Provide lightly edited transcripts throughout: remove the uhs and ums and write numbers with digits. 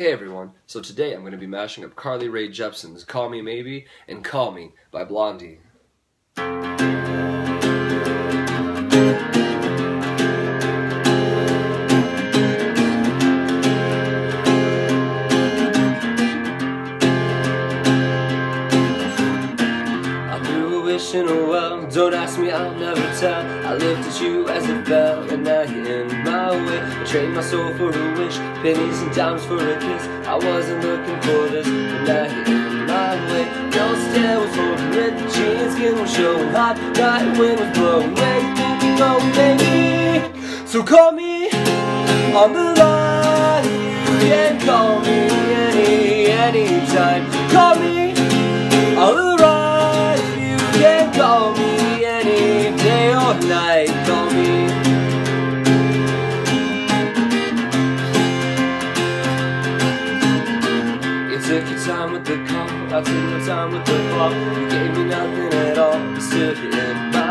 Hey everyone, so today I'm going to be mashing up Carly Rae Jepsen's Call Me Maybe and Call Me by Blondie. Well, don't ask me, I'll never tell. I looked at you as it fell, and now you're in my way. I traded my soul for a wish, pennies and dimes for a kiss. I wasn't looking for this, but now you're in my way. Your stare was holding ripped jeans, skin was showing hot, right wind was blowing away. Oh baby, so call me on the line, and call me anytime. Call me on the line. Call me any day or night, call me. You took your time with the call, I took my time with the fall. You gave me nothing at all, you stood in my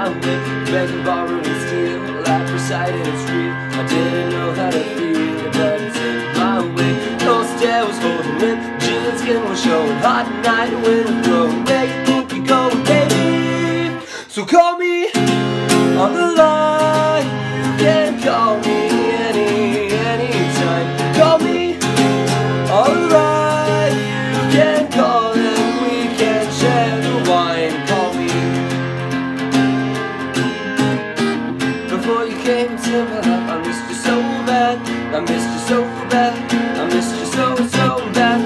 way. You begged and borrowed and steal, life recited it's real. I didn't know how to feel, but it's in my way. No stare was holding lip, jeans, skin was showing, hot night wind was blowing away. You go baby. So call me on the line, you can call me anytime. Call me on the line, you can call and we can share the wine. Call me. Before you came into my life, I missed you so bad, I missed you so bad, I missed you so bad.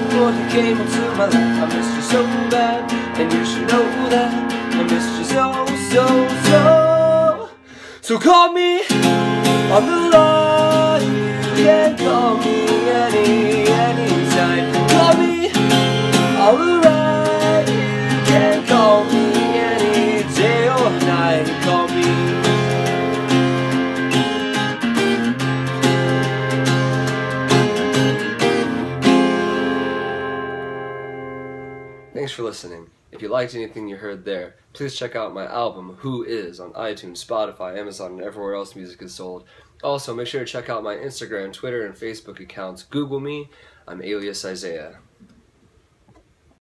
Before you came into my life, I missed you so bad, and you should know that I missed you so call me on the line. You can call me anytime. Call me all right. You can call me any day or night. Call me. Thanks for listening. If you liked anything you heard there, please check out my album, Who Is, on iTunes, Spotify, Amazon, and everywhere else music is sold. Also, make sure to check out my Instagram, Twitter, and Facebook accounts. Google me. I'm Alias Isaiah.